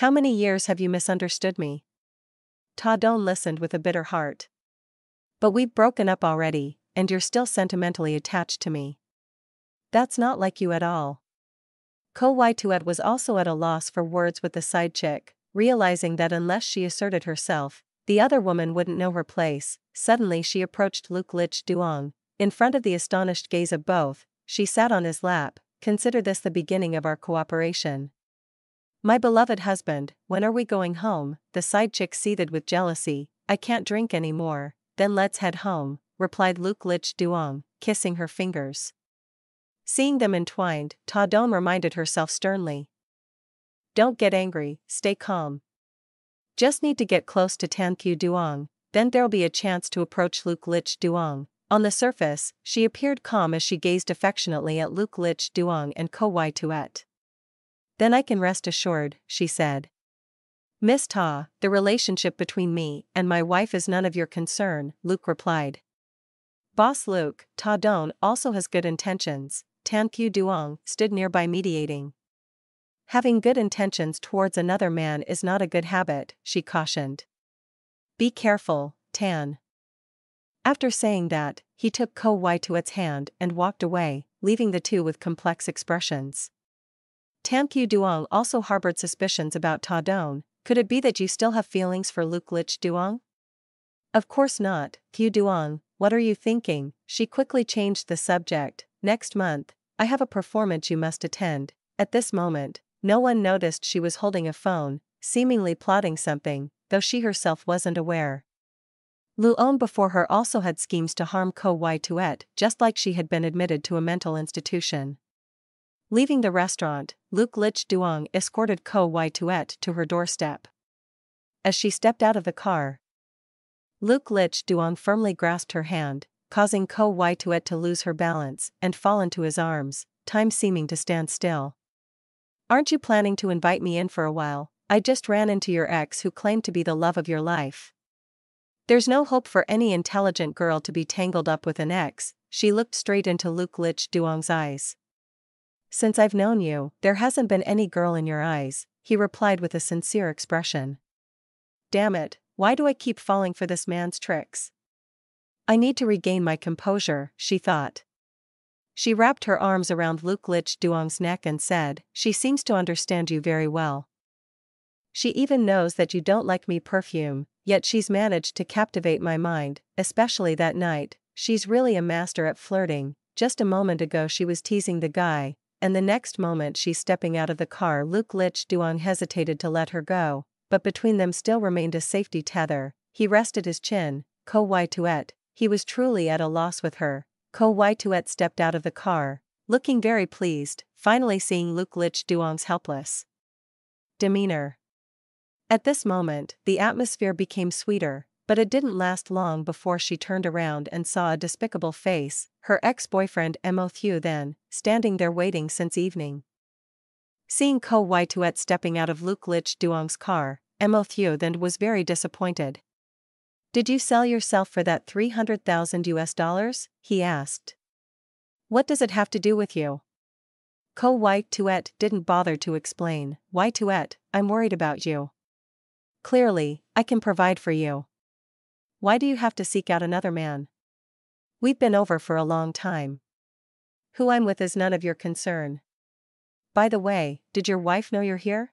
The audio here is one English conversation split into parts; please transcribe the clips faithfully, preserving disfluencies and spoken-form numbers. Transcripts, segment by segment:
How many years have you misunderstood me? Ta Don listened with a bitter heart. But we've broken up already, and you're still sentimentally attached to me. That's not like you at all. Ko Wai Tuet was also at a loss for words with the side chick, realizing that unless she asserted herself, the other woman wouldn't know her place. Suddenly she approached Luke Lich Duong. In front of the astonished gaze of both, she sat on his lap. Consider this the beginning of our cooperation. My beloved husband, when are we going home? The side chick seethed with jealousy. I can't drink anymore. Then let's head home, replied Luke Lich Duong, kissing her fingers. Seeing them entwined, Ta Don reminded herself sternly. Don't get angry, stay calm. Just need to get close to Tan Qiu Duong, then there'll be a chance to approach Luke Lich Duong. On the surface, she appeared calm as she gazed affectionately at Luke Lich Duong and Ko Wai Tuet. Then I can rest assured, she said. Miss Ta, the relationship between me and my wife is none of your concern, Luke replied. Boss Luke, Ta Don also has good intentions. Tan Qiu Duong stood nearby mediating. Having good intentions towards another man is not a good habit, she cautioned. Be careful, Tan. After saying that, he took Ko Wai Tuet's hand and walked away, leaving the two with complex expressions. Tan Qiu Duong also harbored suspicions about Ta Don. Could it be that you still have feelings for Luke Lich Duong? Of course not, Qiu Duong, what are you thinking? She quickly changed the subject. Next month, I have a performance you must attend. At this moment, no one noticed she was holding a phone, seemingly plotting something, though she herself wasn't aware. Luon before her also had schemes to harm Ko Wai Tuet, just like she had been admitted to a mental institution. Leaving the restaurant, Luke Lich Duong escorted Ko Wai Tuet to her doorstep. As she stepped out of the car, Luke Lich Duong firmly grasped her hand, causing Ko Wai Tuet to lose her balance and fall into his arms, time seeming to stand still. Aren't you planning to invite me in for a while? I just ran into your ex who claimed to be the love of your life. There's no hope for any intelligent girl to be tangled up with an ex. She looked straight into Luke Lich Duong's eyes. Since I've known you, there hasn't been any girl in your eyes, he replied with a sincere expression. Damn it, why do I keep falling for this man's tricks? I need to regain my composure, she thought. She wrapped her arms around Luke Lich Duong's neck and said, she seems to understand you very well. She even knows that you don't like me perfume, yet she's managed to captivate my mind, especially that night. She's really a master at flirting. Just a moment ago she was teasing the guy, and the next moment she's stepping out of the car. Luke Lich Duong hesitated to let her go, but between them still remained a safety tether. He rested his chin. Ko Wai Tuet, he was truly at a loss with her. Ko Wai Tuet stepped out of the car, looking very pleased, finally seeing Luke Lich Duong's helpless demeanor. At this moment, the atmosphere became sweeter, but it didn't last long before she turned around and saw a despicable face, her ex-boyfriend M O. Thieu Then, standing there waiting since evening. Seeing Ko Wai Tuet stepping out of Luke Lich Duong's car, M O. Thieu Then was very disappointed. Did you sell yourself for that three hundred thousand U S dollars? He asked. What does it have to do with you? Ko Wai Tuet didn't bother to explain. Wai Tuet, I'm worried about you. Clearly, I can provide for you. Why do you have to seek out another man? We've been over for a long time. Who I'm with is none of your concern. By the way, did your wife know you're here?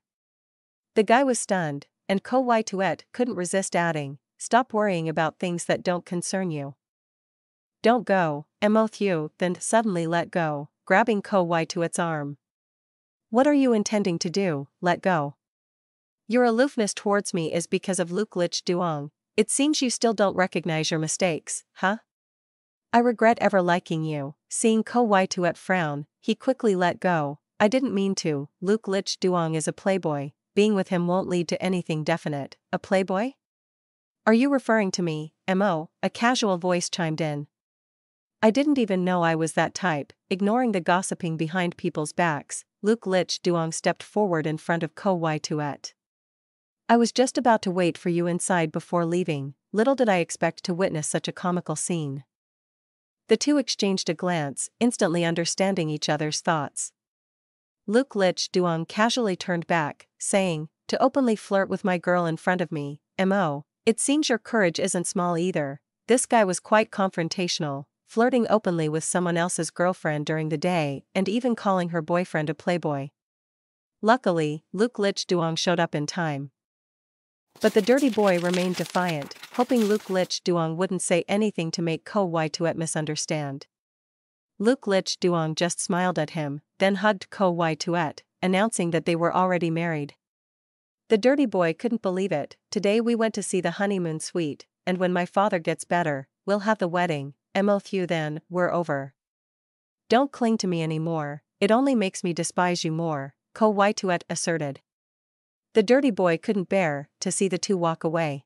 The guy was stunned, and Ko Wai Tuet couldn't resist adding, stop worrying about things that don't concern you. Don't go, M O. Thieu Then suddenly let go, grabbing Ko Wai Tuet's arm. What are you intending to do? Let go. Your aloofness towards me is because of Luke Lich Duong. It seems you still don't recognize your mistakes, huh? I regret ever liking you. Seeing Ko Wai Tuet frown, he quickly let go. I didn't mean to. Luke Lich Duong is a playboy. Being with him won't lead to anything definite. A playboy? Are you referring to me, M O? A casual voice chimed in. I didn't even know I was that type. Ignoring the gossiping behind people's backs, Luke Lich Duong stepped forward in front of Ko Wai Tuet. I was just about to wait for you inside before leaving. Little did I expect to witness such a comical scene. The two exchanged a glance, instantly understanding each other's thoughts. Luke Lich Duong casually turned back, saying, to openly flirt with my girl in front of me, M O. It seems your courage isn't small either. This guy was quite confrontational, flirting openly with someone else's girlfriend during the day and even calling her boyfriend a playboy. Luckily, Luke Lich Duong showed up in time. But the dirty boy remained defiant, hoping Luke Lich Duong wouldn't say anything to make Ko Wai Tuet misunderstand. Luke Lich Duong just smiled at him, then hugged Ko Wai Tuet, announcing that they were already married. The dirty boy couldn't believe it. Today we went to see the honeymoon suite, and when my father gets better, we'll have the wedding. M O. Thieu Then, we're over. Don't cling to me anymore, it only makes me despise you more, Ko Wai Tuet asserted. The dirty boy couldn't bear to see the two walk away.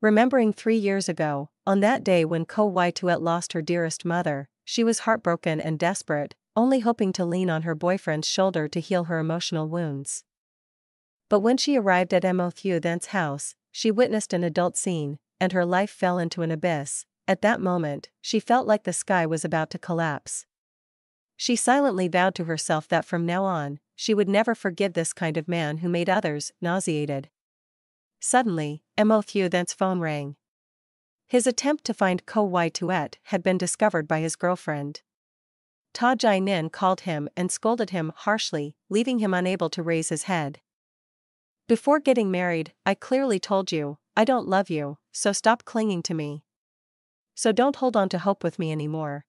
Remembering three years ago, on that day when Ko Wai Tuet lost her dearest mother, she was heartbroken and desperate, only hoping to lean on her boyfriend's shoulder to heal her emotional wounds. But when she arrived at M O. Thieu Then's house, she witnessed an adult scene, and her life fell into an abyss. At that moment, she felt like the sky was about to collapse. She silently vowed to herself that from now on, she would never forgive this kind of man who made others nauseated. Suddenly, M O. Thieu Then's phone rang. His attempt to find Ko Wai Tuet had been discovered by his girlfriend. Ta Jai Nin called him and scolded him harshly, leaving him unable to raise his head. Before getting married, I clearly told you, I don't love you, so stop clinging to me. So don't hold on to hope with me anymore.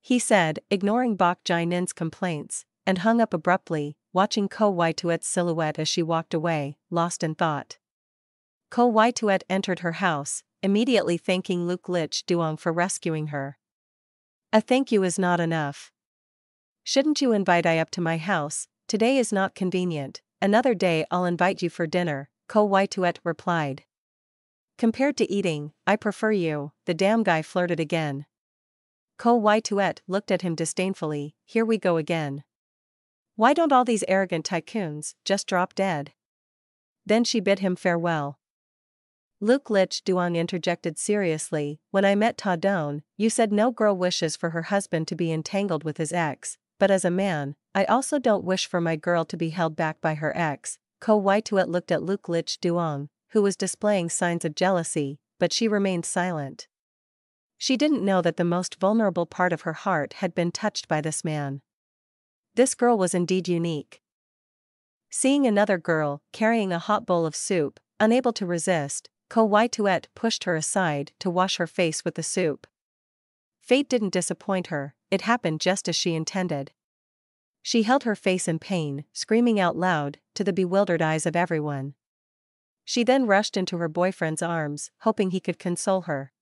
He said, ignoring Bok Jai Nin's complaints, and hung up abruptly, watching Ko Wai Tuet's silhouette as she walked away, lost in thought. Ko Wai Tuet entered her house, immediately thanking Luke Lich Duong for rescuing her. A thank you is not enough. Shouldn't you invite I up to my house? Today is not convenient. Another day I'll invite you for dinner, Ko Wai Tuet replied. Compared to eating, I prefer you, the damn guy flirted again. Ko Wai Tuet looked at him disdainfully, here we go again. Why don't all these arrogant tycoons just drop dead? Then she bid him farewell. Luke Lich Duong interjected seriously, when I met Ta Don, you said no girl wishes for her husband to be entangled with his ex, but as a man, I also don't wish for my girl to be held back by her ex. Ko Wai Tuet looked at Luke Lich Duong, who was displaying signs of jealousy, but she remained silent. She didn't know that the most vulnerable part of her heart had been touched by this man. This girl was indeed unique. Seeing another girl, carrying a hot bowl of soup, unable to resist, Ko Wai Tuet pushed her aside to wash her face with the soup. Fate didn't disappoint her, it happened just as she intended. She held her face in pain, screaming out loud, to the bewildered eyes of everyone. She then rushed into her boyfriend's arms, hoping he could console her.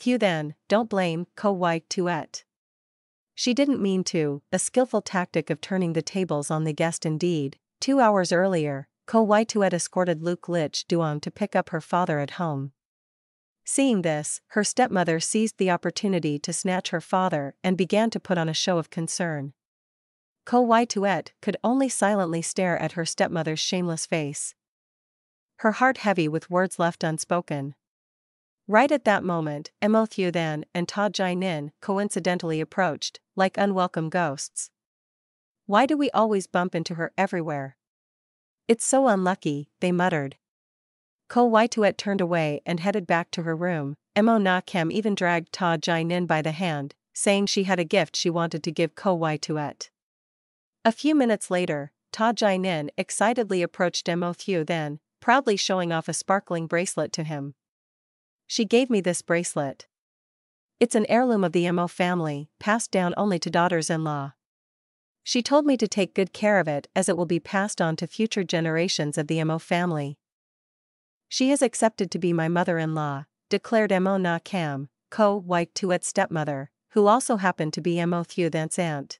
Thieu Then, don't blame Ko Wai Tuet. She didn't mean to, a skillful tactic of turning the tables on the guest indeed. Two hours earlier, Ko Wai Tuet escorted Luke Lich Duong to pick up her father at home. Seeing this, her stepmother seized the opportunity to snatch her father and began to put on a show of concern. Ko Wai Tuet could only silently stare at her stepmother's shameless face, her heart heavy with words left unspoken. Right at that moment, M O. Thieu Then and Ta Jai Nin coincidentally approached, like unwelcome ghosts. Why do we always bump into her everywhere? It's so unlucky, they muttered. Ko Wai Tuet turned away and headed back to her room. M O. Na Kam even dragged Ta Jai Nin by the hand, saying she had a gift she wanted to give Ko Wai Tuet. A few minutes later, Ta Jai Nin excitedly approached M O. Thieu Then, proudly showing off a sparkling bracelet to him. She gave me this bracelet. It's an heirloom of the M O family, passed down only to daughters-in-law. She told me to take good care of it as it will be passed on to future generations of the M O family. She is accepted to be my mother-in-law, declared M O. Na Kam, Ko Wai Tuet's stepmother, who also happened to be M O. Thieu Then's aunt.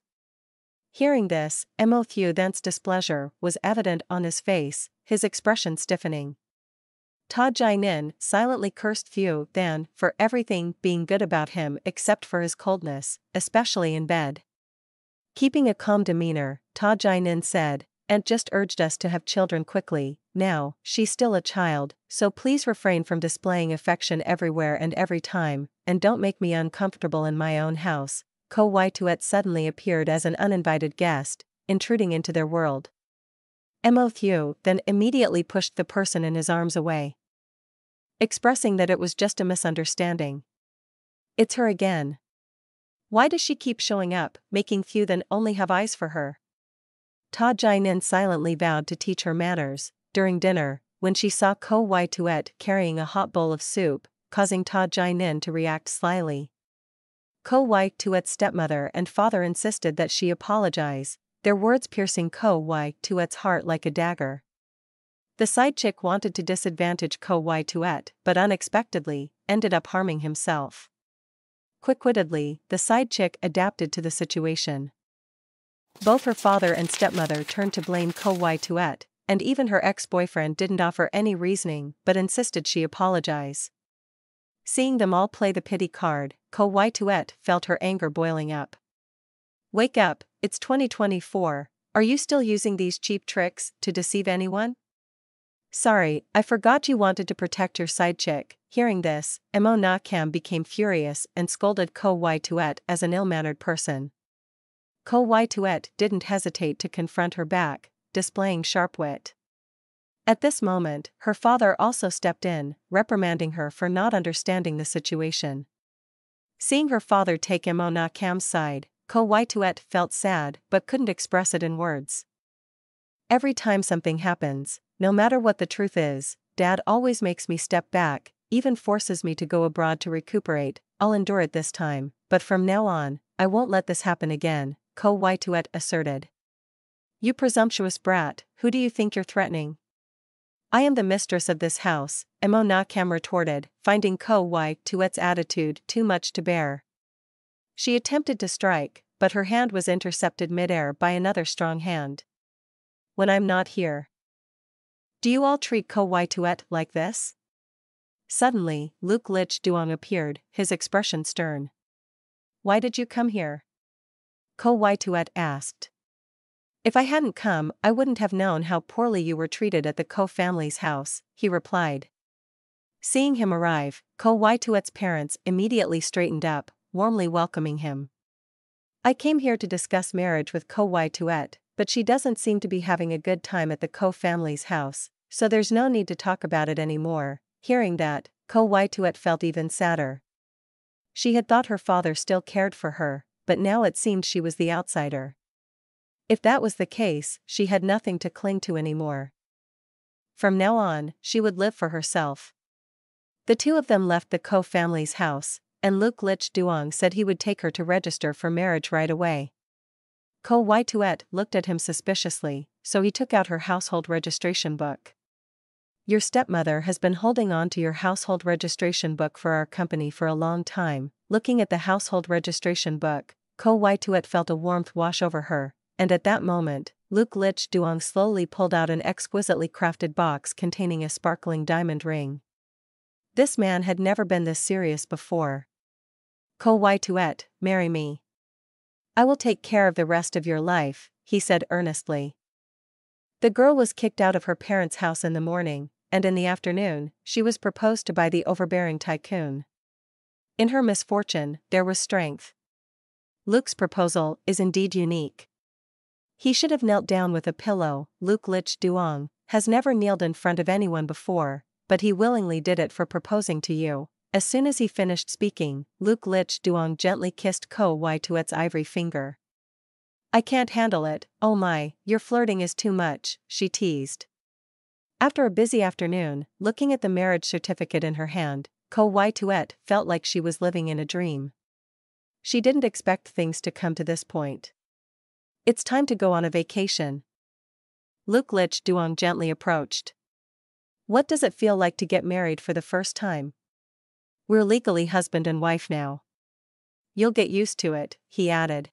Hearing this, M O. Thieu Then's displeasure was evident on his face, his expression stiffening. Ta Jai Nin silently cursed Thieu Then for everything being good about him except for his coldness, especially in bed. Keeping a calm demeanor, Ta Jai Nin said, Aunt just urged us to have children quickly, now, she's still a child, so please refrain from displaying affection everywhere and every time, and don't make me uncomfortable in my own house. Ko Wai Tuet suddenly appeared as an uninvited guest, intruding into their world. M O. Thieu Then immediately pushed the person in his arms away, expressing that it was just a misunderstanding. It's her again. Why does she keep showing up, making Thieu Then only have eyes for her? Ta Jai Nin silently vowed to teach her manners. During dinner, when she saw Ko Wai Tuet carrying a hot bowl of soup, causing Ta Jai Nin to react slyly. Ko Wai Tuet's stepmother and father insisted that she apologize, their words piercing Ko Wai Tuet's heart like a dagger. The side chick wanted to disadvantage Ko Wai Tuet, but unexpectedly, ended up harming himself. Quick-wittedly, the side chick adapted to the situation. Both her father and stepmother turned to blame Ko Wai Tuet, and even her ex-boyfriend didn't offer any reasoning but insisted she apologize. Seeing them all play the pity card, Ko Wai Tuet felt her anger boiling up. Wake up, it's twenty twenty-four, are you still using these cheap tricks to deceive anyone? Sorry, I forgot you wanted to protect your side chick. Hearing this, M O. Na Kam became furious and scolded Ko Wai Tuet as an ill-mannered person. Ko Wai Tuet didn't hesitate to confront her back, displaying sharp wit. At this moment, her father also stepped in, reprimanding her for not understanding the situation. Seeing her father take M O. Na Kam's side, Ko Wai Tuet felt sad but couldn't express it in words. Every time something happens, no matter what the truth is, Dad always makes me step back, even forces me to go abroad to recuperate. I'll endure it this time, but from now on, I won't let this happen again, Ko Wai Tuet asserted. You presumptuous brat, who do you think you're threatening? I am the mistress of this house, M O. Na Kam retorted, finding Ko Wai Tuet's attitude too much to bear. She attempted to strike, but her hand was intercepted midair by another strong hand. When I'm not here. Do you all treat Ko Wai Tuet like this? Suddenly, Luke Lich Duong appeared, his expression stern. Why did you come here? Ko Wai Tuet asked. If I hadn't come, I wouldn't have known how poorly you were treated at the Ko family's house, he replied. Seeing him arrive, Ko Wai Tuet's parents immediately straightened up, warmly welcoming him. I came here to discuss marriage with Ko Wai Tuet, but she doesn't seem to be having a good time at the Ko family's house, so there's no need to talk about it anymore. Hearing that, Ko Wai Tuet felt even sadder. She had thought her father still cared for her, but now it seemed she was the outsider. If that was the case, she had nothing to cling to anymore. From now on, she would live for herself. The two of them left the Ko family's house, and Luke Lich Duong said he would take her to register for marriage right away. Ko Wai Tuet looked at him suspiciously, so he took out her household registration book. Your stepmother has been holding on to your household registration book for our company for a long time. Looking at the household registration book, Ko Wai Tuet felt a warmth wash over her, and at that moment, Luke Lich Duong slowly pulled out an exquisitely crafted box containing a sparkling diamond ring. This man had never been this serious before. Ko Wai Tuet, marry me. I will take care of the rest of your life, he said earnestly. The girl was kicked out of her parents' house in the morning, and in the afternoon, she was proposed to by the overbearing tycoon. In her misfortune, there was strength. Luke's proposal is indeed unique. He should have knelt down with a pillow. Luke Lich Duong has never kneeled in front of anyone before, but he willingly did it for proposing to you. As soon as he finished speaking, Luke Lich Duong gently kissed Ko Wai Tuet's ivory finger. I can't handle it, oh my, your flirting is too much, she teased. After a busy afternoon, looking at the marriage certificate in her hand, Ko Wai Tuet felt like she was living in a dream. She didn't expect things to come to this point. It's time to go on a vacation. Luke Lich Duong gently approached. What does it feel like to get married for the first time? We're legally husband and wife now. You'll get used to it, he added.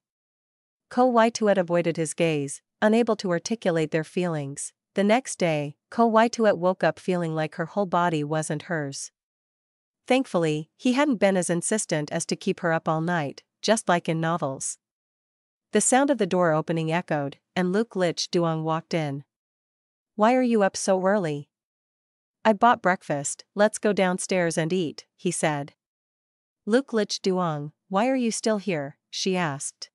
Ko Wai Tuet avoided his gaze, unable to articulate their feelings. The next day, Ko Wai Tuet woke up feeling like her whole body wasn't hers. Thankfully, he hadn't been as insistent as to keep her up all night, just like in novels. The sound of the door opening echoed, and Luke Lich Duong walked in. Why are you up so early? I bought breakfast, let's go downstairs and eat, he said. Luke Lich Duong, why are you still here? She asked.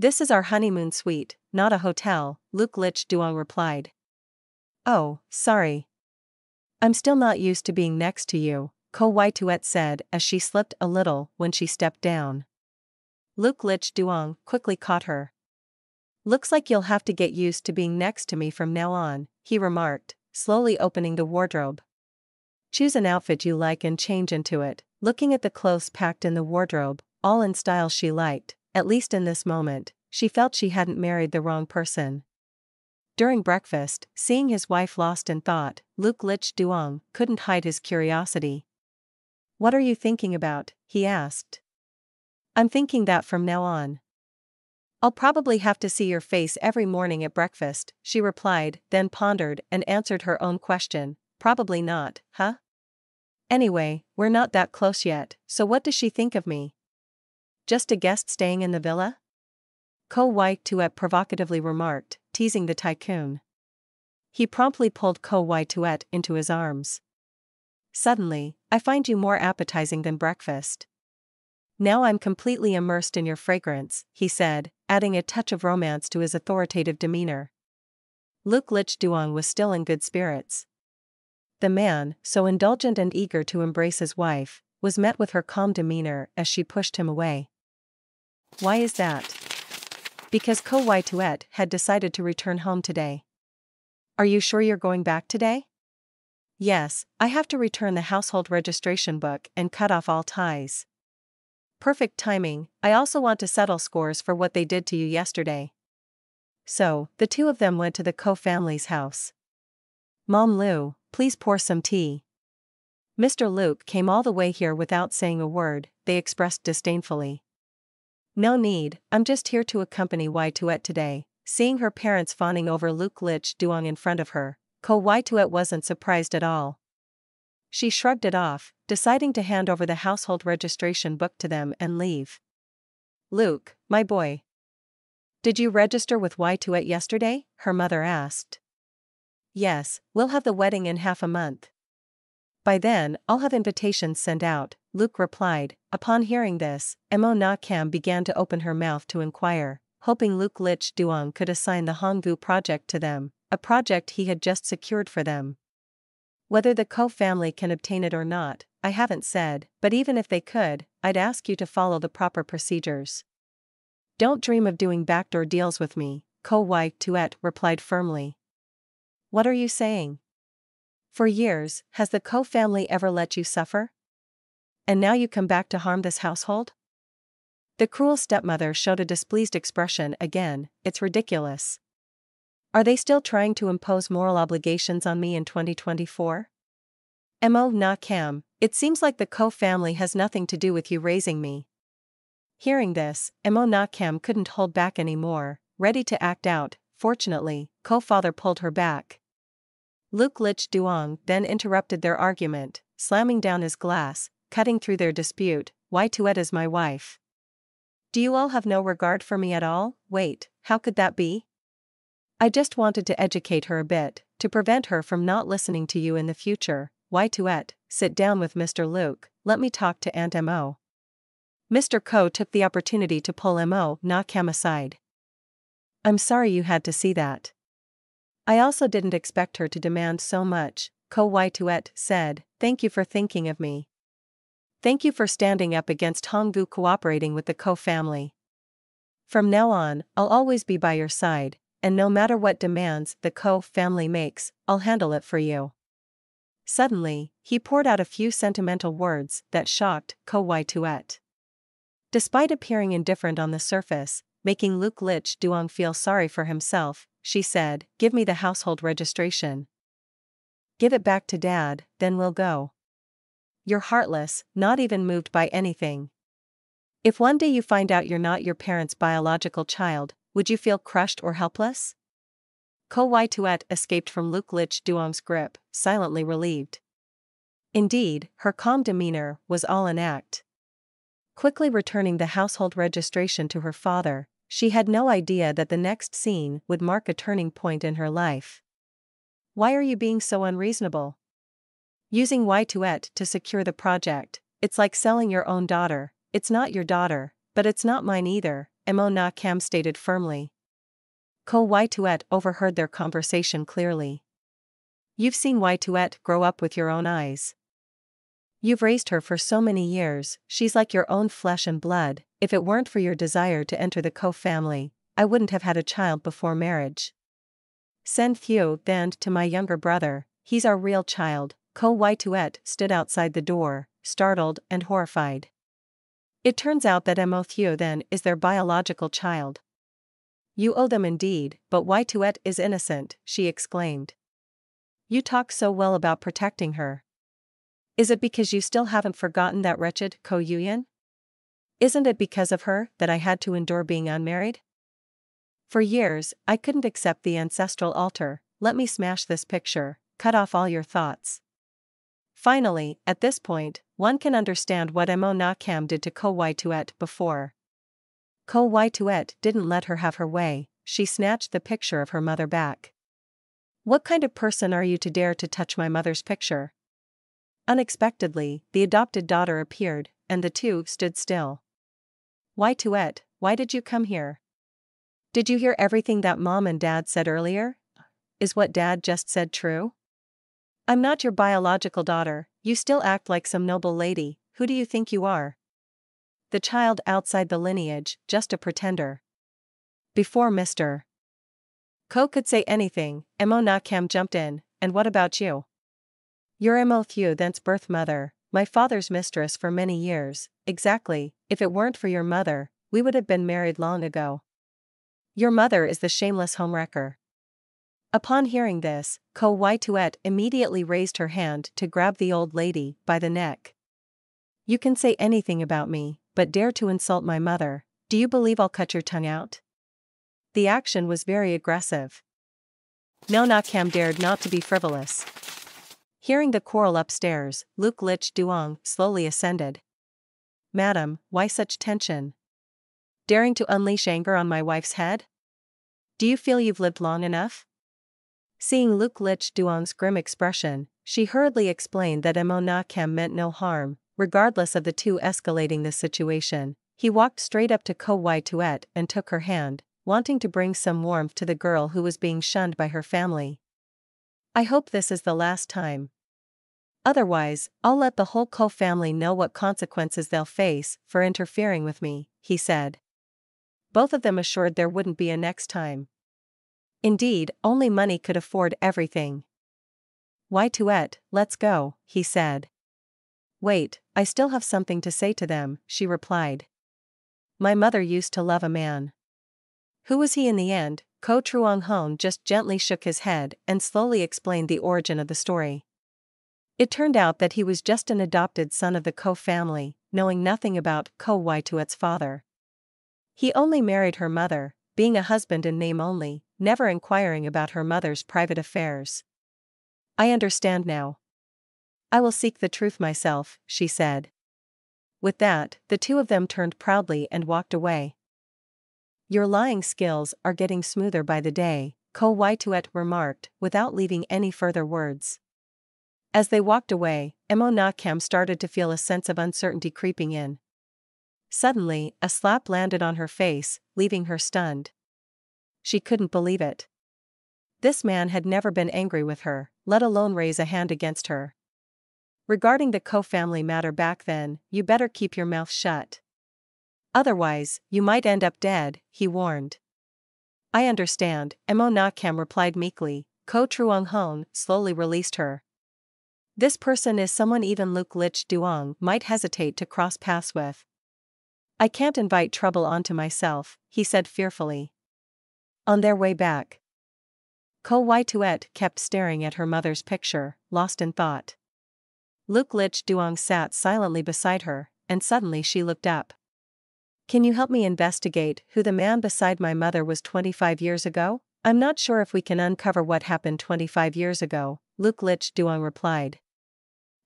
This is our honeymoon suite, not a hotel, Luke Lich Duong replied. Oh, sorry. I'm still not used to being next to you, Ko Wai Tuet said as she slipped a little when she stepped down. Luke Lich Duong quickly caught her. Looks like you'll have to get used to being next to me from now on, he remarked, slowly opening the wardrobe. Choose an outfit you like and change into it, looking at the clothes packed in the wardrobe, all in style she liked, at least in this moment, she felt she hadn't married the wrong person. During breakfast, seeing his wife lost in thought, Luke Lich Duong couldn't hide his curiosity. What are you thinking about? He asked. I'm thinking that from now on, I'll probably have to see your face every morning at breakfast, she replied, then pondered and answered her own question. Probably not, huh? Anyway, we're not that close yet, so what does she think of me? Just a guest staying in the villa? Ko Wai Tuet provocatively remarked, teasing the tycoon. He promptly pulled Ko Wai Tuet into his arms. Suddenly, I find you more appetizing than breakfast. Now I'm completely immersed in your fragrance, he said, adding a touch of romance to his authoritative demeanor. Luke Lich Duong was still in good spirits. The man, so indulgent and eager to embrace his wife, was met with her calm demeanor as she pushed him away. Why is that? Because Ko Wai Tuet had decided to return home today. Are you sure you're going back today? Yes, I have to return the household registration book and cut off all ties. Perfect timing, I also want to settle scores for what they did to you yesterday. So, the two of them went to the Ko family's house. Mom Lu, please pour some tea. Mister Luke came all the way here without saying a word, they expressed disdainfully. No need, I'm just here to accompany Wai Tuet today. Seeing her parents fawning over Luke Lich Duong in front of her, Ko Wai Tuet wasn't surprised at all. She shrugged it off, deciding to hand over the household registration book to them and leave. Luke, my boy. Did you register with Wai Tuet yesterday? Her mother asked. Yes, we'll have the wedding in half a month. By then, I'll have invitations sent out, Luke replied. Upon hearing this, M O. Na Kam began to open her mouth to inquire, hoping Luke Lich Duong could assign the Hongvu project to them, a project he had just secured for them. Whether the Ko family can obtain it or not, I haven't said, but even if they could, I'd ask you to follow the proper procedures. Don't dream of doing backdoor deals with me, Ko Wai Tuet replied firmly. What are you saying? For years, has the Ko family ever let you suffer? And now you come back to harm this household? The cruel stepmother showed a displeased expression again. It's ridiculous. Are they still trying to impose moral obligations on me in twenty twenty-four? M O. Na Kam, it seems like the Ko family has nothing to do with you raising me. Hearing this, M O. Na Kam couldn't hold back anymore, ready to act out. Fortunately, Ko father pulled her back. Luke Lich Duong then interrupted their argument, slamming down his glass, cutting through their dispute. Wai Tuet is my wife. Do you all have no regard for me at all? Wait, how could that be? I just wanted to educate her a bit, to prevent her from not listening to you in the future. Wai Tuet, sit down with Mister Luke, let me talk to Aunt M O. Mister Ko took the opportunity to pull M O. Na Kam aside. I'm sorry you had to see that. I also didn't expect her to demand so much, Ko Wai Tuet said. Thank you for thinking of me. Thank you for standing up against Hongvu cooperating with the Ko family. From now on, I'll always be by your side, and no matter what demands the Ko family makes, I'll handle it for you. Suddenly, he poured out a few sentimental words that shocked Ko Wai Tuet. Despite appearing indifferent on the surface, making Luke Lich Duong feel sorry for himself, she said, give me the household registration. Give it back to Dad, then we'll go. You're heartless, not even moved by anything. If one day you find out you're not your parents' biological child, would you feel crushed or helpless? Ko Wai Tuet escaped from Luke Lich Duong's grip, silently relieved. Indeed, her calm demeanor was all an act. Quickly returning the household registration to her father, she had no idea that the next scene would mark a turning point in her life. Why are you being so unreasonable? Using Wai Tuet to secure the project, it's like selling your own daughter. It's not your daughter, but it's not mine either, M O. Na Kam stated firmly. Ko Wai Tuet overheard their conversation clearly. You've seen Wai Tuet grow up with your own eyes. You've raised her for so many years, she's like your own flesh and blood. If it weren't for your desire to enter the Ko family, I wouldn't have had a child before marriage. Send Thieu Then to my younger brother, he's our real child. Ko Wai Tuet stood outside the door, startled and horrified. It turns out that M O. Thieu Then is their biological child. You owe them indeed, but Wai Tuet is innocent, she exclaimed. You talk so well about protecting her. Is it because you still haven't forgotten that wretched Ko Yuyan? Isn't it because of her that I had to endure being unmarried? For years, I couldn't accept the ancestral altar. Let me smash this picture, cut off all your thoughts. Finally, at this point, one can understand what M O. Na Kam did to Ko Wai Tuet before. Ko Wai Tuet didn't let her have her way, she snatched the picture of her mother back. What kind of person are you to dare to touch my mother's picture? Unexpectedly, the adopted daughter appeared, and the two stood still. Wai Tuet, why did you come here? Did you hear everything that mom and dad said earlier? Is what dad just said true? I'm not your biological daughter, you still act like some noble lady, who do you think you are? The child outside the lineage, just a pretender. Before Mister Ko could say anything, M O. Na Kam jumped in, and what about you? You're M O. Thieu Then's birth mother, my father's mistress for many years, exactly, if it weren't for your mother, we would have been married long ago. Your mother is the shameless homewrecker. Upon hearing this, Ko Wai Tuet immediately raised her hand to grab the old lady by the neck. You can say anything about me, but dare to insult my mother, do you believe I'll cut your tongue out? The action was very aggressive. No Na Kam dared not to be frivolous. Hearing the quarrel upstairs, Luke Lich Duong slowly ascended. Madam, why such tension? Daring to unleash anger on my wife's head? Do you feel you've lived long enough? Seeing Luke Lich Duong's grim expression, she hurriedly explained that M O. Na Kam meant no harm, regardless of the two escalating this situation. He walked straight up to Ko Wai Tuet and took her hand, wanting to bring some warmth to the girl who was being shunned by her family. I hope this is the last time. Otherwise, I'll let the whole Ko family know what consequences they'll face for interfering with me, he said. Both of them assured there wouldn't be a next time. Indeed, only money could afford everything. Wai Tuet, let's go, he said. Wait, I still have something to say to them, she replied. My mother used to love a man. Who was he in the end? Ko Truong Hong just gently shook his head and slowly explained the origin of the story. It turned out that he was just an adopted son of the Ko family, knowing nothing about Ko Wai Tuet's father. He only married her mother, being a husband in name only, never inquiring about her mother's private affairs. I understand now. I will seek the truth myself, she said. With that, the two of them turned proudly and walked away. Your lying skills are getting smoother by the day, Ko Wai Tuet remarked, without leaving any further words. As they walked away, M O. Na Kam started to feel a sense of uncertainty creeping in. Suddenly, a slap landed on her face, leaving her stunned. She couldn't believe it. This man had never been angry with her, let alone raise a hand against her. Regarding the Ko family matter back then, you better keep your mouth shut. Otherwise, you might end up dead, he warned. I understand, M O. Na Kam replied meekly. Ko Truong Hong slowly released her. This person is someone even Luke Lich Duong might hesitate to cross paths with. I can't invite trouble onto myself, he said fearfully. On their way back, Ko Wai Tuet kept staring at her mother's picture, lost in thought. Luke Lich Duong sat silently beside her, and suddenly she looked up. Can you help me investigate who the man beside my mother was twenty-five years ago? I'm not sure if we can uncover what happened twenty-five years ago, Luke Lich Duong replied.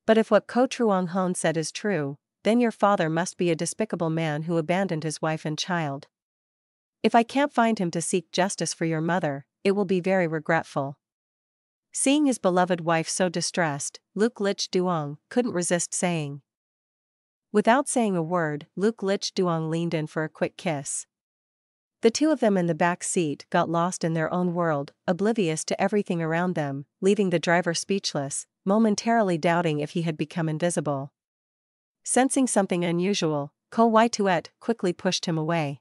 But if what Ko Truong Hong said is true, then your father must be a despicable man who abandoned his wife and child. If I can't find him to seek justice for your mother, it will be very regretful. Seeing his beloved wife so distressed, Luke Lich Duong couldn't resist saying. Without saying a word, Luke Lich Duong leaned in for a quick kiss. The two of them in the back seat got lost in their own world, oblivious to everything around them, leaving the driver speechless, momentarily doubting if he had become invisible. Sensing something unusual, Ko Wai Tuet quickly pushed him away.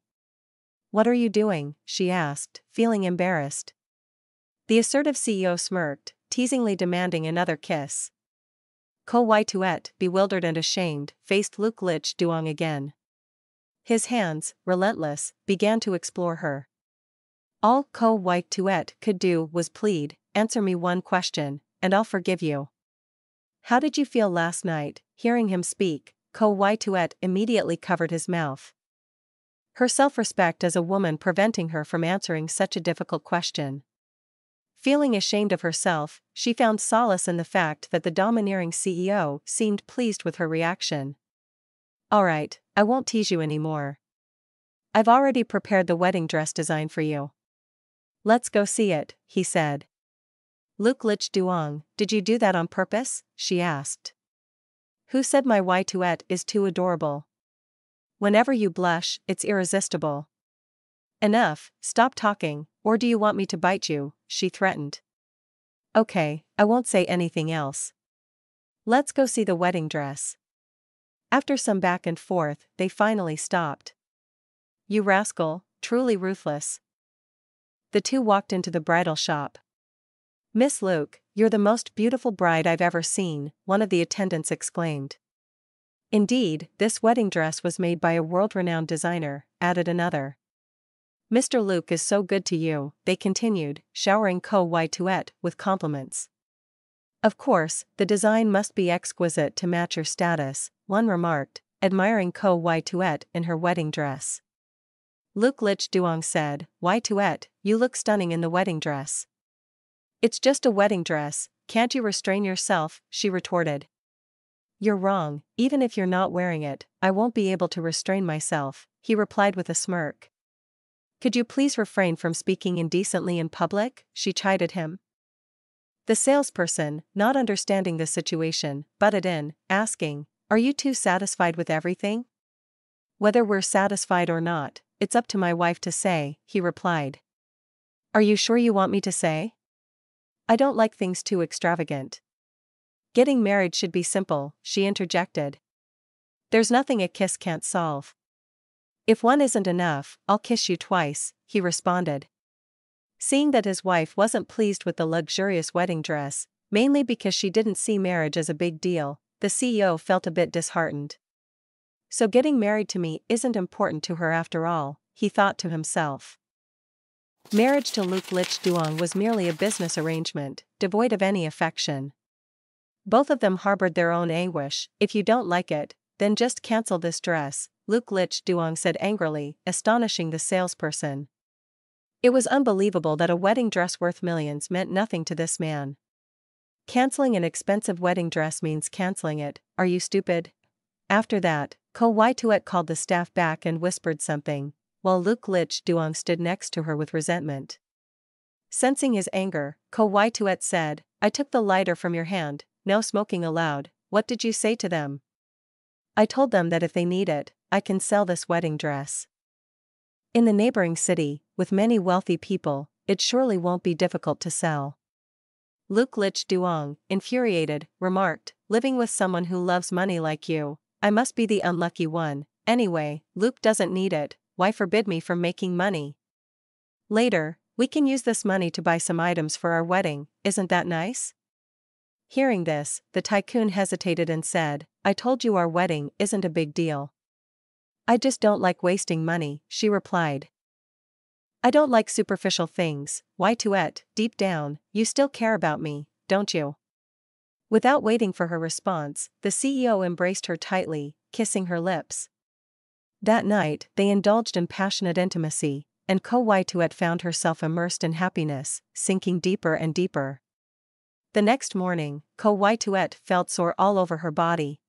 "What are you doing?" she asked, feeling embarrassed. The assertive C E O smirked, teasingly demanding another kiss. Ko Wai Tuet, bewildered and ashamed, faced Luke Lich Duong again. His hands, relentless, began to explore her. All Ko Wai Tuet could do was plead, "Answer me one question, and I'll forgive you." "How did you feel last night?" Hearing him speak, Ko Wai Tuet immediately covered his mouth. Her self-respect as a woman preventing her from answering such a difficult question. Feeling ashamed of herself, she found solace in the fact that the domineering C E O seemed pleased with her reaction. "All right, I won't tease you anymore. I've already prepared the wedding dress design for you. Let's go see it," he said. "Luke Lich Duong, did you do that on purpose?" she asked. "Who said my Wai Tuet is too adorable? Whenever you blush, it's irresistible." "Enough, stop talking, or do you want me to bite you?" she threatened. "Okay, I won't say anything else. Let's go see the wedding dress." After some back and forth, they finally stopped. "You rascal, truly ruthless." The two walked into the bridal shop. "Miss Luke, you're the most beautiful bride I've ever seen," one of the attendants exclaimed. "Indeed, this wedding dress was made by a world-renowned designer," added another. "Mister Luke is so good to you," they continued, showering Ko Wai Tuet with compliments. "Of course, the design must be exquisite to match your status," one remarked, admiring Ko Wai Tuet in her wedding dress. Luke Lich Duong said, "Wai Tuet, you look stunning in the wedding dress." "It's just a wedding dress, can't you restrain yourself?" she retorted. "You're wrong, even if you're not wearing it, I won't be able to restrain myself," he replied with a smirk. "Could you please refrain from speaking indecently in public?" she chided him. The salesperson, not understanding the situation, butted in, asking, "Are you too satisfied with everything?" "Whether we're satisfied or not, it's up to my wife to say," he replied. "Are you sure you want me to say? I don't like things too extravagant." "Getting married should be simple," she interjected. "There's nothing a kiss can't solve." "If one isn't enough, I'll kiss you twice," he responded. Seeing that his wife wasn't pleased with the luxurious wedding dress, mainly because she didn't see marriage as a big deal, the C E O felt a bit disheartened. "So getting married to me isn't important to her after all," he thought to himself. Marriage to Luke Lich Duong was merely a business arrangement, devoid of any affection. Both of them harbored their own anguish. "If you don't like it, then just cancel this dress," Luke Lich Duong said angrily, astonishing the salesperson. It was unbelievable that a wedding dress worth millions meant nothing to this man. "Canceling an expensive wedding dress means canceling it, are you stupid?" After that, Ko Wai Tuet called the staff back and whispered something, while Luke Lich Duong stood next to her with resentment. Sensing his anger, Ko Wai Tuet said, "I took the lighter from your hand, no smoking allowed, what did you say to them?" "I told them that if they need it, I can sell this wedding dress. In the neighboring city, with many wealthy people, it surely won't be difficult to sell." Luke Lich Duong, infuriated, remarked, "Living with someone who loves money like you, I must be the unlucky one. Anyway, Luke doesn't need it, why forbid me from making money? Later, we can use this money to buy some items for our wedding, isn't that nice?" Hearing this, the tycoon hesitated and said, "I told you our wedding isn't a big deal. I just don't like wasting money," she replied. "I don't like superficial things, Wai Tuet, deep down, you still care about me, don't you?" Without waiting for her response, the C E O embraced her tightly, kissing her lips. That night, they indulged in passionate intimacy, and Ko Wai Tuet found herself immersed in happiness, sinking deeper and deeper. The next morning, Ko Wai Tuet felt sore all over her body.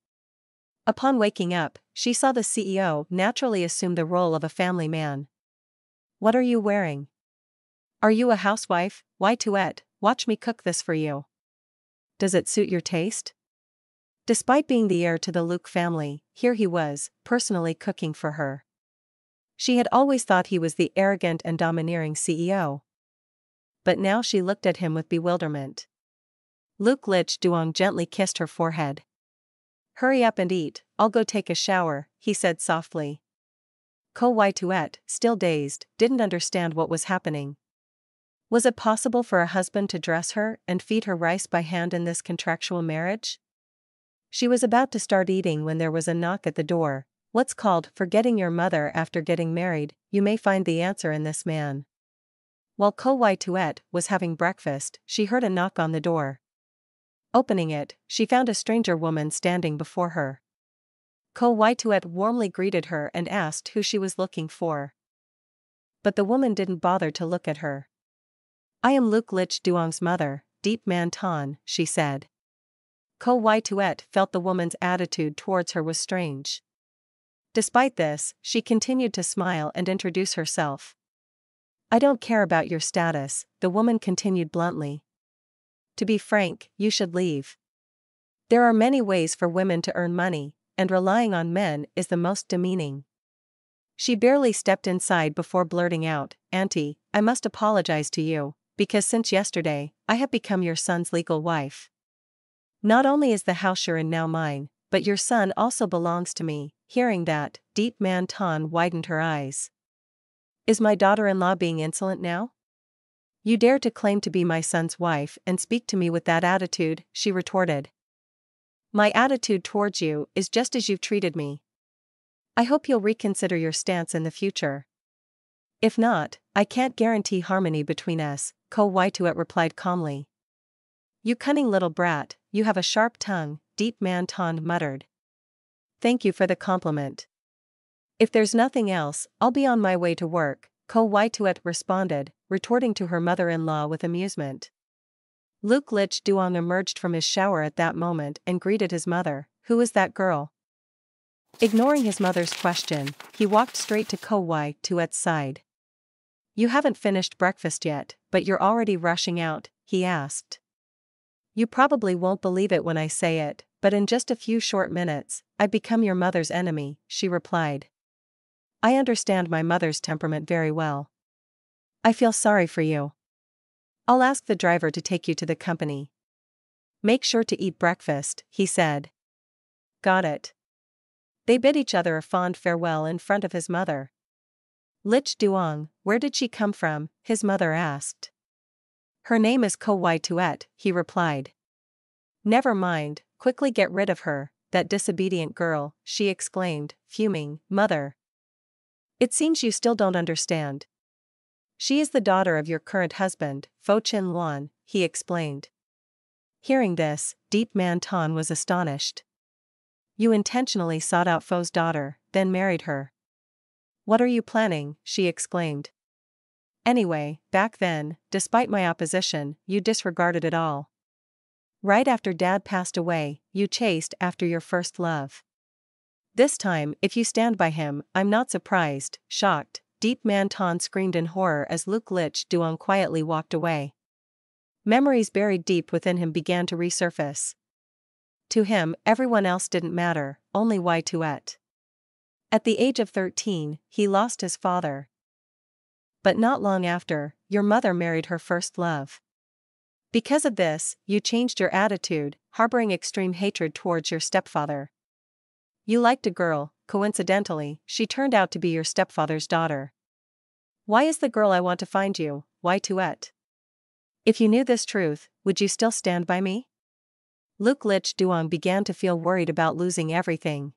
Upon waking up, she saw the C E O naturally assume the role of a family man. "What are you wearing? Are you a housewife, Wai Tuet? Watch me cook this for you. Does it suit your taste?" Despite being the heir to the Luke family, here he was, personally cooking for her. She had always thought he was the arrogant and domineering C E O. But now she looked at him with bewilderment. Luke Lich Duong gently kissed her forehead. "Hurry up and eat, I'll go take a shower," he said softly. Ko Wai Tuet, still dazed, didn't understand what was happening. Was it possible for her husband to dress her and feed her rice by hand in this contractual marriage? She was about to start eating when there was a knock at the door. What's called forgetting your mother after getting married, you may find the answer in this man. While Ko Wai Tuet was having breakfast, she heard a knock on the door. Opening it, she found a stranger woman standing before her. Ko Wai Tuet warmly greeted her and asked who she was looking for. But the woman didn't bother to look at her. "I am Luke Lich Duong's mother, Deep Man Tan," she said. Ko Wai Tuet felt the woman's attitude towards her was strange. Despite this, she continued to smile and introduce herself. "I don't care about your status," the woman continued bluntly. "To be frank, you should leave. There are many ways for women to earn money, and relying on men is the most demeaning." She barely stepped inside before blurting out, "Auntie, I must apologize to you, because since yesterday, I have become your son's legal wife. Not only is the house you're in now mine, but your son also belongs to me." Hearing that, Deep Man Tan widened her eyes. "Is my daughter-in-law being insolent now? You dare to claim to be my son's wife and speak to me with that attitude," she retorted. "My attitude towards you is just as you've treated me. I hope you'll reconsider your stance in the future. If not, I can't guarantee harmony between us," Ko Wai Tuet replied calmly. "You cunning little brat, you have a sharp tongue," Deep Man Tan muttered. "Thank you for the compliment. If there's nothing else, I'll be on my way to work," Ko Wai Tuet responded, retorting to her mother-in-law with amusement. Luke Lich Duong emerged from his shower at that moment and greeted his mother. "Who is that girl?" Ignoring his mother's question, he walked straight to Ko Wai Tuet's side. "You haven't finished breakfast yet, but you're already rushing out," he asked. "You probably won't believe it when I say it, but in just a few short minutes, I've become your mother's enemy," she replied. "I understand my mother's temperament very well. I feel sorry for you. I'll ask the driver to take you to the company. Make sure to eat breakfast," he said. "Got it." They bid each other a fond farewell in front of his mother. "Lich Duong, where did she come from?" his mother asked. "Her name is Ko Wai Tuet," he replied. "Never mind, quickly get rid of her, that disobedient girl," she exclaimed, fuming. "Mother, it seems you still don't understand. She is the daughter of your current husband, Fo Chin Luan," he explained. Hearing this, Deep Man Tan was astonished. "You intentionally sought out Fo's daughter, then married her. What are you planning?" she exclaimed. "Anyway, back then, despite my opposition, you disregarded it all. Right after Dad passed away, you chased after your first love. This time, if you stand by him, I'm not surprised." Shocked, Deep Man Tan screamed in horror as Luke Lich Duong quietly walked away. Memories buried deep within him began to resurface. To him, everyone else didn't matter, only Wai Tuet. At the age of thirteen, he lost his father. But not long after, your mother married her first love. Because of this, you changed your attitude, harboring extreme hatred towards your stepfather. You liked a girl. Coincidentally, she turned out to be your stepfather's daughter. "Why is the girl I want to find you, Wai Tuet? If you knew this truth, would you still stand by me?" Luke Lich Duong began to feel worried about losing everything.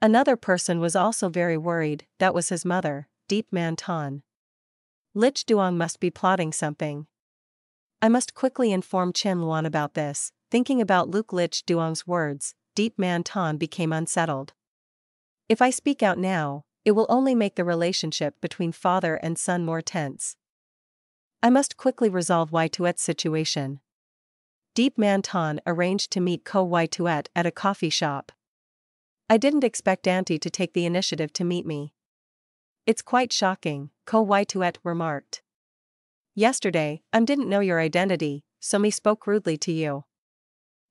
Another person was also very worried, that was his mother, Deep Man Tan. "Lich Duong must be plotting something. I must quickly inform Chin Luan about this." Thinking about Luke Lich Duong's words, Deep Man Tan became unsettled. "If I speak out now, it will only make the relationship between father and son more tense. I must quickly resolve Wai Tuet's situation." Deep Man Tan arranged to meet Ko Wai Tuet at a coffee shop. "I didn't expect Auntie to take the initiative to meet me. It's quite shocking," Ko Wai Tuet remarked. "Yesterday, I didn't know your identity, so me spoke rudely to you.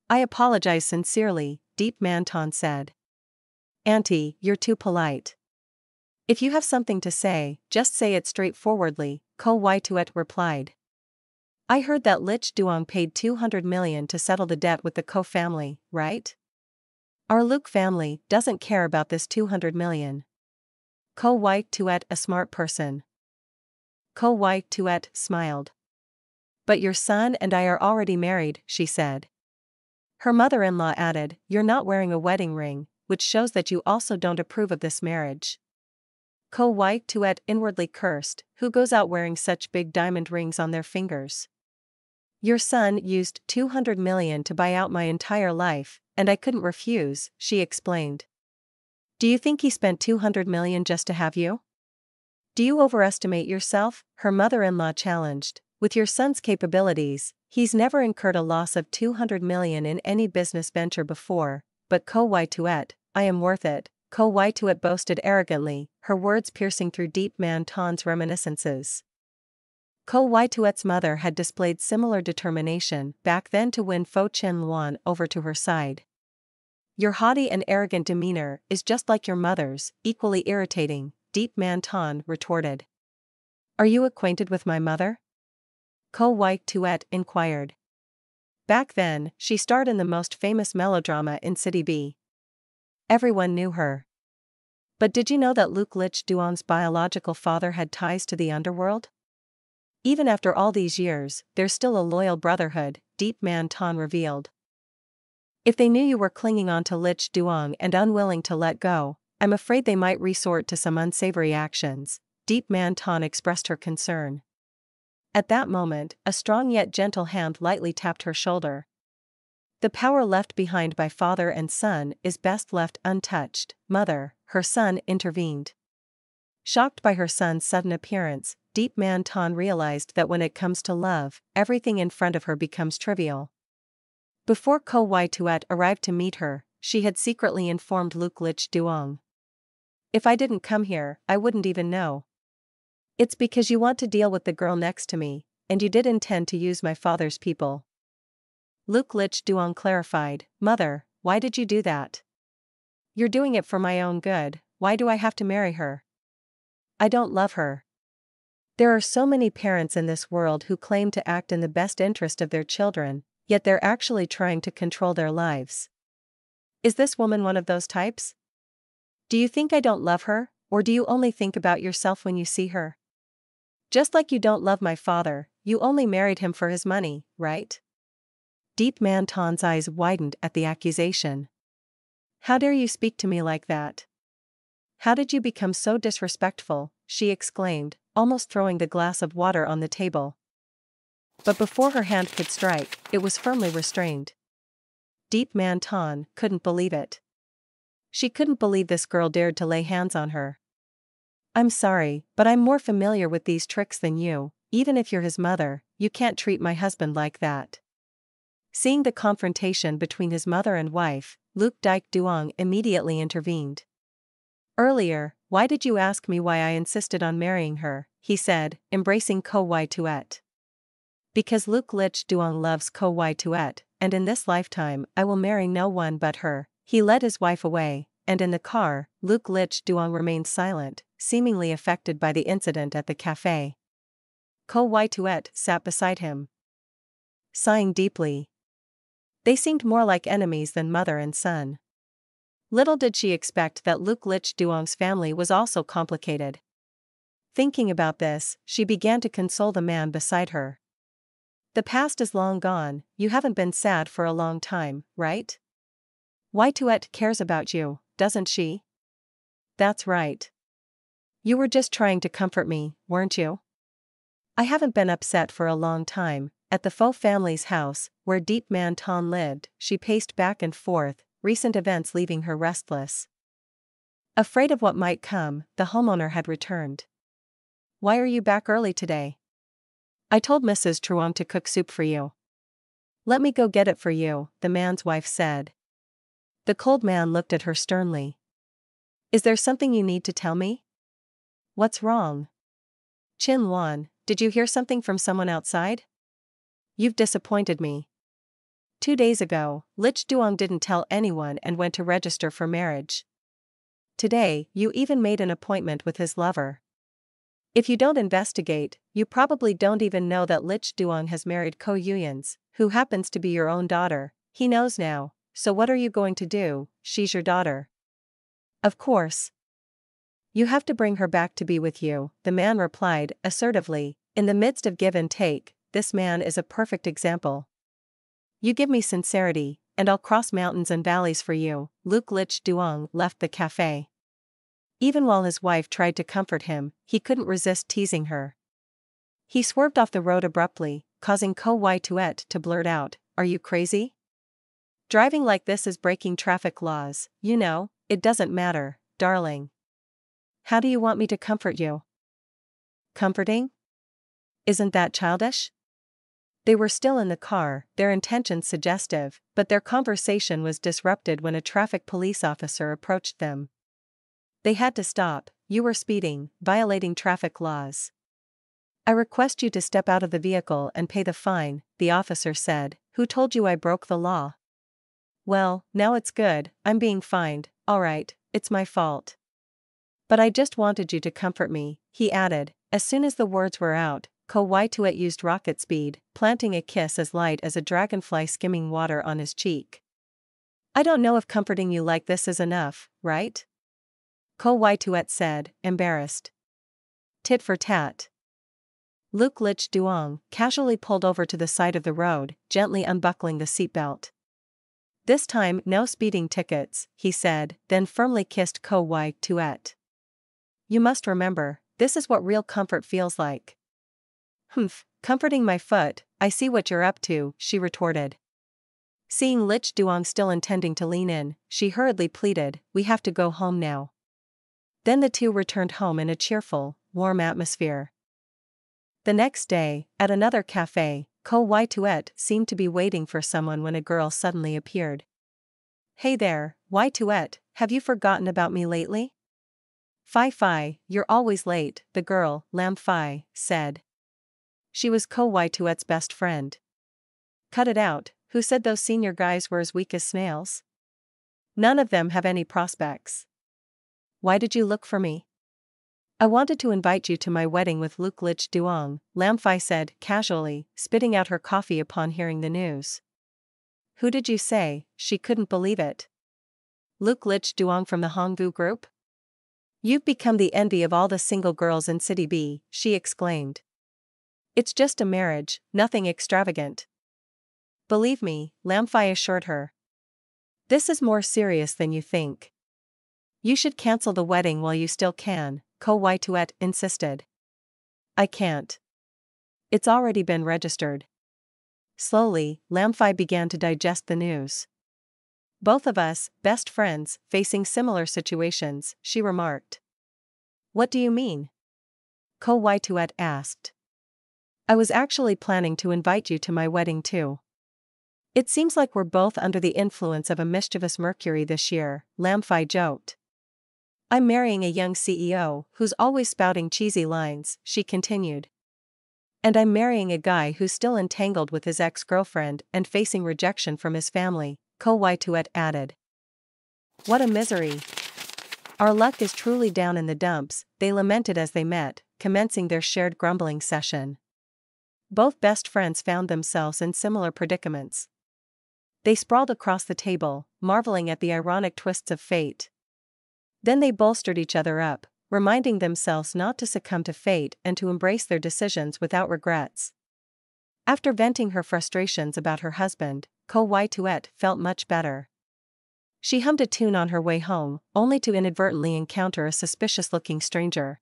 I apologize sincerely," Deep Man Tan said. "Auntie, you're too polite. If you have something to say, just say it straightforwardly, Ko Wai Tuet replied. I heard that Lich Duong paid two hundred million dollars to settle the debt with the Ko family, right? Our Luke family doesn't care about this two hundred million dollars. Ko Wai Tuet, a smart person. Ko Wai Tuet smiled. But your son and I are already married, she said. Her mother-in-law added, you're not wearing a wedding ring, which shows that you also don't approve of this marriage. Ko Wai Tuet inwardly cursed, who goes out wearing such big diamond rings on their fingers? Your son used two hundred million dollars to buy out my entire life, and I couldn't refuse, she explained. Do you think he spent two hundred million dollars just to have you? Do you overestimate yourself? Her mother-in-law challenged. With your son's capabilities, he's never incurred a loss of two hundred million dollars in any business venture before, but Ko Wai Tuet, I am worth it, Ko Wai Tuet boasted arrogantly, her words piercing through Deep Man Tan's reminiscences. Ko Wai Tuet's mother had displayed similar determination back then to win Fo Chin Luan over to her side. Your haughty and arrogant demeanor is just like your mother's, equally irritating, Deep Man Tan retorted. Are you acquainted with my mother? Ko Wai Tuet inquired. Back then, she starred in the most famous melodrama in City B. Everyone knew her. But did you know that Luke Lich Duong's biological father had ties to the underworld? Even after all these years, there's still a loyal brotherhood, Deep Man Tan revealed. If they knew you were clinging on to Lich Duong and unwilling to let go, I'm afraid they might resort to some unsavory actions, Deep Man Tan expressed her concern. At that moment, a strong yet gentle hand lightly tapped her shoulder. The power left behind by father and son is best left untouched, mother, her son intervened. Shocked by her son's sudden appearance, Deep Man Tan realized that when it comes to love, everything in front of her becomes trivial. Before Ko Wai Tuet arrived to meet her, she had secretly informed Luke Lich Duong. If I didn't come here, I wouldn't even know. It's because you want to deal with the girl next to me, and you did intend to use my father's people. Luke Lich Duong clarified, Mother, why did you do that? You're doing it for my own good, why do I have to marry her? I don't love her. There are so many parents in this world who claim to act in the best interest of their children, yet they're actually trying to control their lives. Is this woman one of those types? Do you think I don't love her, or do you only think about yourself when you see her? Just like you don't love my father, you only married him for his money, right? Deep Man Tan's eyes widened at the accusation. How dare you speak to me like that? How did you become so disrespectful? She exclaimed, almost throwing the glass of water on the table. But before her hand could strike, it was firmly restrained. Deep Man Tan couldn't believe it. She couldn't believe this girl dared to lay hands on her. I'm sorry, but I'm more familiar with these tricks than you, even if you're his mother, you can't treat my husband like that. Seeing the confrontation between his mother and wife, Luke Lich Duong immediately intervened. Earlier, why did you ask me why I insisted on marrying her, he said, embracing Ko Wai Tuet. Because Luke Lich Duong loves Ko Wai Tuet, and in this lifetime I will marry no one but her, he led his wife away, and in the car, Luke Lich Duong remained silent, seemingly affected by the incident at the cafe. Ko Wai Tuet sat beside him, sighing deeply. They seemed more like enemies than mother and son. Little did she expect that Luke Lich Duong's family was also complicated. Thinking about this, she began to console the man beside her. The past is long gone, you haven't been sad for a long time, right? Wai Tuet cares about you, doesn't she? That's right. You were just trying to comfort me, weren't you? I haven't been upset for a long time. At the Fo family's house, where Deep Man Tan lived, she paced back and forth, recent events leaving her restless. Afraid of what might come, the homeowner had returned. Why are you back early today? I told Missus Truong to cook soup for you. Let me go get it for you, the man's wife said. The cold man looked at her sternly. Is there something you need to tell me? What's wrong? Chin Luan, did you hear something from someone outside? You've disappointed me. Two days ago, Lich Duong didn't tell anyone and went to register for marriage. Today, you even made an appointment with his lover. If you don't investigate, you probably don't even know that Lich Duong has married Ko Yuyan's, who happens to be your own daughter. He knows now, so what are you going to do? She's your daughter. Of course. You have to bring her back to be with you, the man replied, assertively. In the midst of give and take, this man is a perfect example. You give me sincerity, and I'll cross mountains and valleys for you. Luke Lich Duong left the cafe. Even while his wife tried to comfort him, he couldn't resist teasing her. He swerved off the road abruptly, causing Ko Wai Tuet to blurt out, "Are you crazy? Driving like this is breaking traffic laws, you know. It doesn't matter, darling. How do you want me to comfort you? Comforting? Isn't that childish?" They were still in the car, their intentions suggestive, but their conversation was disrupted when a traffic police officer approached them. They had to stop. "You were speeding, violating traffic laws. I request you to step out of the vehicle and pay the fine," the officer said. "Who told you I broke the law?" "Well, now it's good, I'm being fined, all right, it's my fault. But I just wanted you to comfort me," he added. As soon as the words were out, Ko Wai Tuet used rocket speed, planting a kiss as light as a dragonfly skimming water on his cheek. "I don't know if comforting you like this is enough, right?" Ko Wai Tuet said, embarrassed. Tit for tat. Luke Lich Duong casually pulled over to the side of the road, gently unbuckling the seatbelt. "This time, no speeding tickets," he said, then firmly kissed Ko Wai Tuet. "You must remember, this is what real comfort feels like." "Humph, comforting my foot, I see what you're up to," she retorted. Seeing Lich Duong still intending to lean in, she hurriedly pleaded, "We have to go home now." Then the two returned home in a cheerful, warm atmosphere. The next day, at another cafe, Ko Wai Tuet seemed to be waiting for someone when a girl suddenly appeared. "Hey there, Wai Tuet, have you forgotten about me lately?" "Phi Phi, you're always late," the girl, Lam Phi, said. She was Ko Wai Tuet's best friend. "Cut it out, who said those senior guys were as weak as snails? None of them have any prospects. Why did you look for me?" "I wanted to invite you to my wedding with Luke Lich Duong," Lam Phi said, casually, spitting out her coffee upon hearing the news. "Who did you say?" She couldn't believe it. "Luke Lich Duong from the Hongvu group? You've become the envy of all the single girls in City B," she exclaimed. "It's just a marriage, nothing extravagant." "Believe me," Lam Phi assured her. "This is more serious than you think. You should cancel the wedding while you still can," Ko Wai Tuet insisted. "I can't. It's already been registered." Slowly, Lam Phi began to digest the news. "Both of us, best friends, facing similar situations," she remarked. "What do you mean?" Ko Wai Tuet asked. "I was actually planning to invite you to my wedding too. It seems like we're both under the influence of a mischievous Mercury this year," Lam Phi joked. "I'm marrying a young C E O who's always spouting cheesy lines," she continued. "And I'm marrying a guy who's still entangled with his ex-girlfriend and facing rejection from his family," Ko Wai Tuet added. "What a misery. Our luck is truly down in the dumps," they lamented as they met, commencing their shared grumbling session. Both best friends found themselves in similar predicaments. They sprawled across the table, marveling at the ironic twists of fate. Then they bolstered each other up, reminding themselves not to succumb to fate and to embrace their decisions without regrets. After venting her frustrations about her husband, Ko Wai Tuet felt much better. She hummed a tune on her way home, only to inadvertently encounter a suspicious-looking stranger.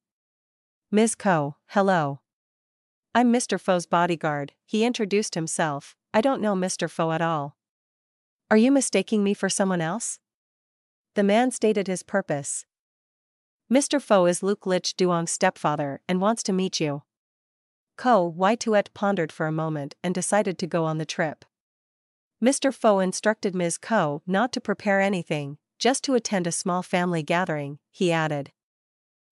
"Miz Ko, hello. I'm Mister Fo's bodyguard," he introduced himself. "I don't know Mister Fo at all. Are you mistaking me for someone else?" The man stated his purpose. "Mister Fo is Luke Lich Duong's stepfather and wants to meet you." Ko Wai Tuet pondered for a moment and decided to go on the trip. Mister Fo instructed Miz Ko not to prepare anything, just to attend a small family gathering, he added.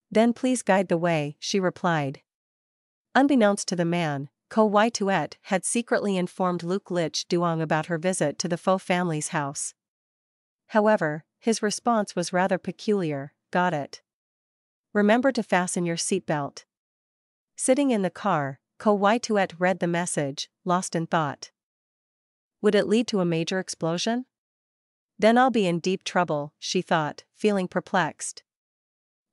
"Then please guide the way," she replied. Unbeknownst to the man, Ko Wai Tuet had secretly informed Luke Lich Duong about her visit to the Fo family's house. However, his response was rather peculiar. Got it. Remember to fasten your seatbelt. Sitting in the car, Ko Wai Tuet read the message, lost in thought. Would it lead to a major explosion? Then I'll be in deep trouble, she thought, feeling perplexed.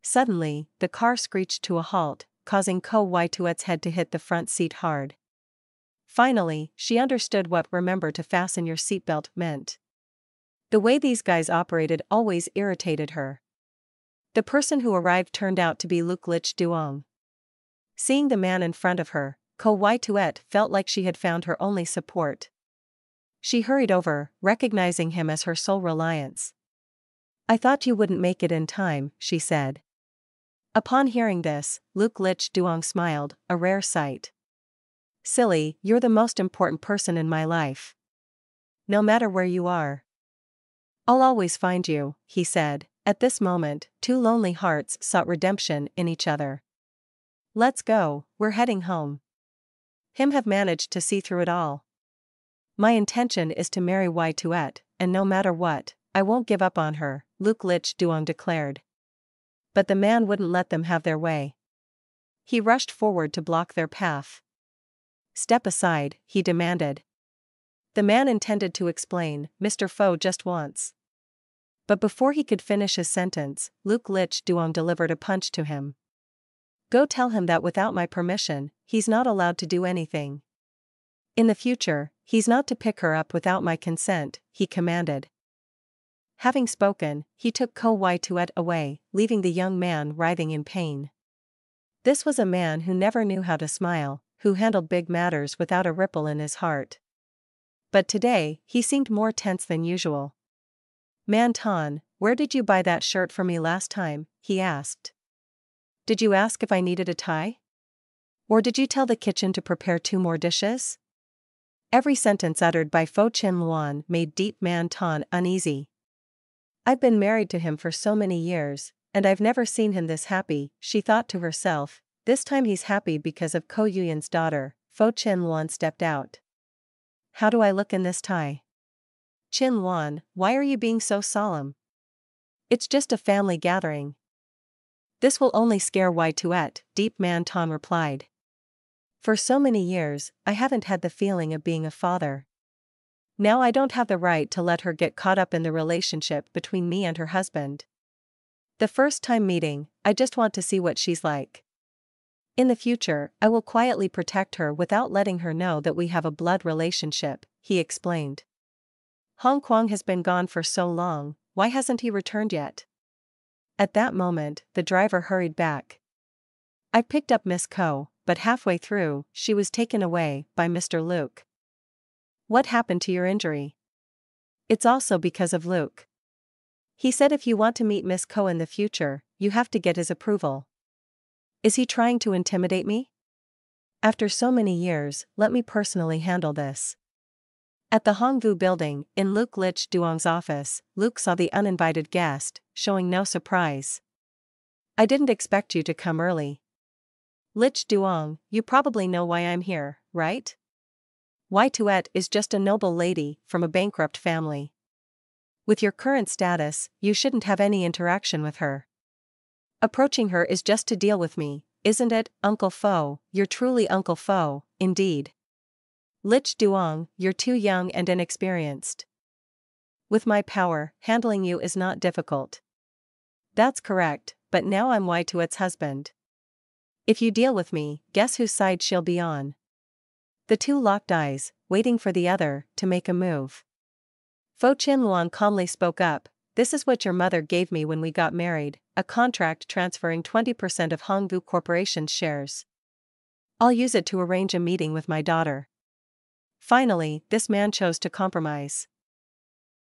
Suddenly, the car screeched to a halt, causing Ko Wai Tuet's head to hit the front seat hard. Finally, she understood what remember to fasten your seatbelt meant. The way these guys operated always irritated her. The person who arrived turned out to be Luke Lich Duong. Seeing the man in front of her, Ko Wai Tuet felt like she had found her only support. She hurried over, recognizing him as her sole reliance. I thought you wouldn't make it in time, she said. Upon hearing this, Luke Lich Duong smiled, a rare sight. Silly, you're the most important person in my life. No matter where you are, I'll always find you, he said. At this moment, two lonely hearts sought redemption in each other. Let's go, we're heading home. Him have managed to see through it all. My intention is to marry Wai Tuet, and no matter what, I won't give up on her, Luke Lich Duong declared. But the man wouldn't let them have their way. He rushed forward to block their path. Step aside, he demanded. The man intended to explain, Mister Fo just wants. But before he could finish his sentence, Luke Lich Duong delivered a punch to him. Go tell him that without my permission, he's not allowed to do anything. In the future, he's not to pick her up without my consent, he commanded. Having spoken, he took Ko Wai Tuet away, leaving the young man writhing in pain. This was a man who never knew how to smile, who handled big matters without a ripple in his heart. But today, he seemed more tense than usual. Man Tan, where did you buy that shirt for me last time? He asked. Did you ask if I needed a tie? Or did you tell the kitchen to prepare two more dishes? Every sentence uttered by Fo Chin Luan made Deep Man Tan uneasy. I've been married to him for so many years, and I've never seen him this happy, she thought to herself. This time he's happy because of Ko Yuyan's daughter. Fo Chin Luan stepped out. How do I look in this tie? Chin Luan, why are you being so solemn? It's just a family gathering. This will only scare Wai Tuet, Deep Man Tan replied. For so many years, I haven't had the feeling of being a father. Now I don't have the right to let her get caught up in the relationship between me and her husband. The first time meeting, I just want to see what she's like. In the future, I will quietly protect her without letting her know that we have a blood relationship, he explained. Hong Kong has been gone for so long, why hasn't he returned yet? At that moment, the driver hurried back. I picked up Miss Ko. But halfway through, she was taken away by Mister Luke. What happened to your injury? It's also because of Luke. He said if you want to meet Miss Ko in the future, you have to get his approval. Is he trying to intimidate me? After so many years, let me personally handle this. At the Hongvu building, in Luke Lich Duong's office, Luke saw the uninvited guest, showing no surprise. I didn't expect you to come early. Lich Duong, you probably know why I'm here, right? Wai Tuet is just a noble lady from a bankrupt family. With your current status, you shouldn't have any interaction with her. Approaching her is just to deal with me, isn't it, Uncle Fo? You're truly Uncle Fo, indeed. Lich Duong, you're too young and inexperienced. With my power, handling you is not difficult. That's correct, but now I'm Wai Tuet's husband. If you deal with me, guess whose side she'll be on. The two locked eyes, waiting for the other to make a move. Fo Chin Luan calmly spoke up, this is what your mother gave me when we got married, a contract transferring twenty percent of Hongvu Corporation's shares. I'll use it to arrange a meeting with my daughter. Finally, this man chose to compromise.